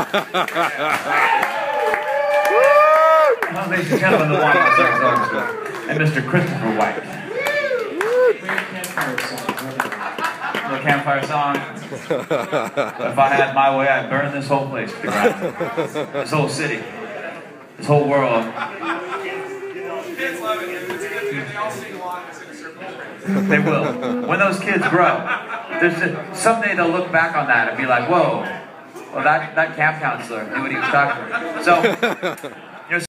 Well, ladies and gentlemen, the White Sox Orchestra and Mr. Kristopher White. Little campfire song. If I had my way, I'd burn this whole place to the ground. This whole city. This whole world. Kids love it. It's good because they all sing along and sing a circle. They will. When those kids grow, someday they'll look back on that and be like, whoa, well, that camp counselor knew what he was talking about. So,